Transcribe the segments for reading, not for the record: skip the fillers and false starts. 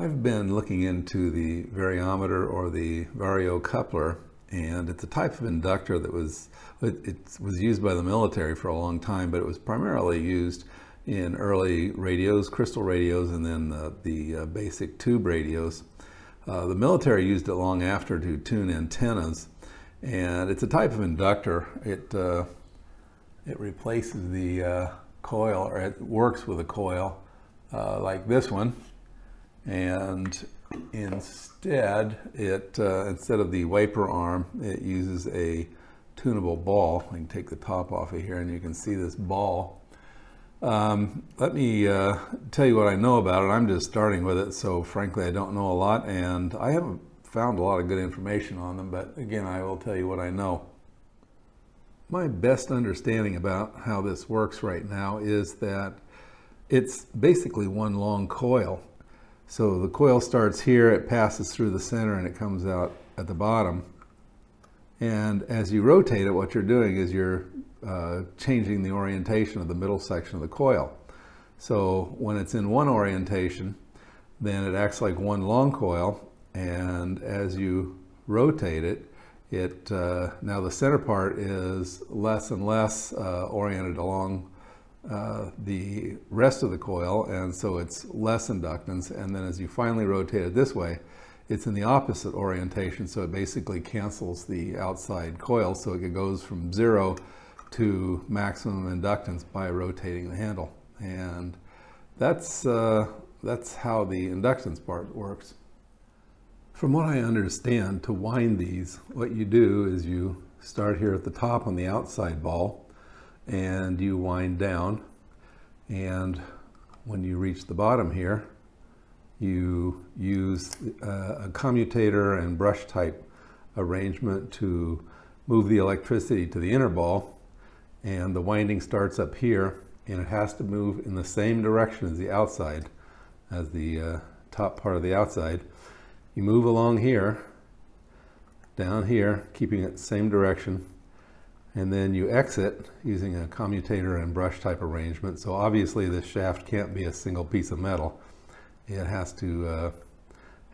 I've been looking into the variometer or the variocoupler, and it's a type of inductor that was used by the military for a long time, but it was primarily used in early radios, crystal radios, and then the basic tube radios. The military used it long after to tune antennas, and it's a type of inductor. It replaces the coil, or it works with a coil like this one, and instead instead of the wiper arm, it uses a tunable ball. I can take the top off of here, and you can see this ball. Let me tell you what I know about it. I'm just starting with it, so frankly I don't know a lot, and I haven't found a lot of good information on them, but again, I will tell you what I know. My best understanding about how this works right now is that it's basically one long coil. So the coil starts here, it passes through the center, and it comes out at the bottom. And as you rotate it, what you're doing is you're changing the orientation of the middle section of the coil. So when it's in one orientation, then it acts like one long coil, and as you rotate it, now the center part is less and less oriented along the rest of the coil, and so it's less inductance, and then as you finally rotate it this way, it's in the opposite orientation, so it basically cancels the outside coil, so it goes from zero to maximum inductance by rotating the handle. And that's how the inductance part works. From what I understand, to wind these, what you do is you start here at the top on the outside ball, and you wind down, and when you reach the bottom here, you use a commutator and brush type arrangement to move the electricity to the inner ball, and the winding starts up here, and it has to move in the same direction as the outside, as the top part of the outside. You move along here, down here, keeping it the same direction, and then you exit using a commutator and brush type arrangement. So obviously this shaft can't be a single piece of metal. It has to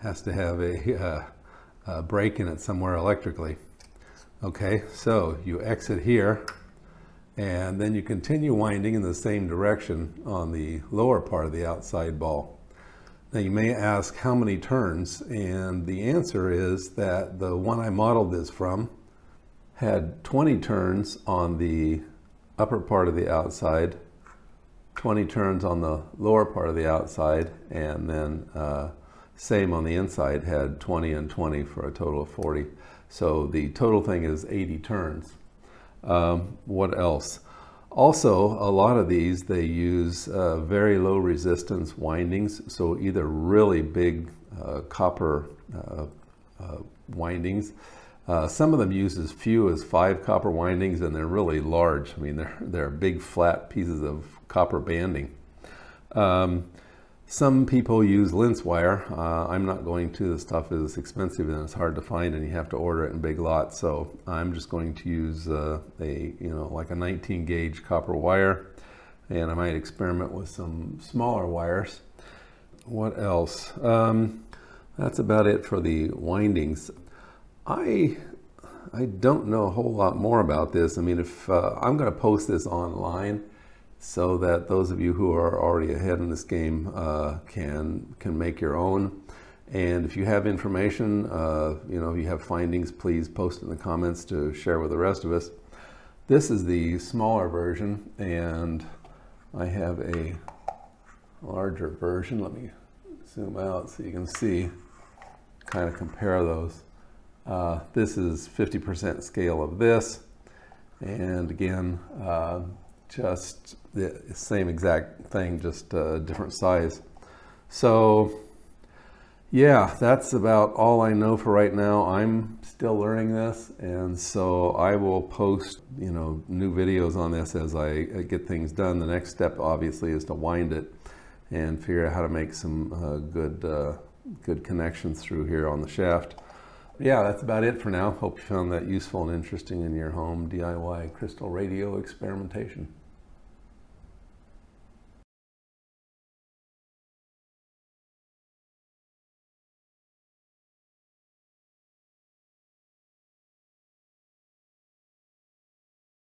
have a break in it somewhere electrically. Okay, so you exit here, and then you continue winding in the same direction on the lower part of the outside ball. Now you may ask how many turns, and the answer is that the one I modeled this from had 20 turns on the upper part of the outside, 20 turns on the lower part of the outside, and then same on the inside, had 20 and 20 for a total of 40. So the total thing is 80 turns. What else? Also, a lot of these, they use very low resistance windings, so either really big copper windings. Some of them use as few as 5 copper windings, and they're really large. I mean, they're big flat pieces of copper banding. Some people use lintz wire. I'm not going to. The stuff is expensive and it's hard to find, and you have to order it in big lots. So I'm just going to use like a 19 gauge copper wire, and I might experiment with some smaller wires. What else? That's about it for the windings. I don't know a whole lot more about this. I mean, if I'm going to post this online so that those of you who are already ahead in this game can make your own. And if you have information, if you have findings, please post in the comments to share with the rest of us. This is the smaller version, and I have a larger version. Let me zoom out so you can see, kind of compare those. This is 50% scale of this, and again, just the same exact thing, just a different size. So yeah, that's about all I know for right now. I'm still learning this, and so I will post new videos on this as I get things done. The next step obviously is to wind it and figure out how to make some good connections through here on the shaft. Yeah, that's about it for now. Hope you found that useful and interesting in your home DIY crystal radio experimentation.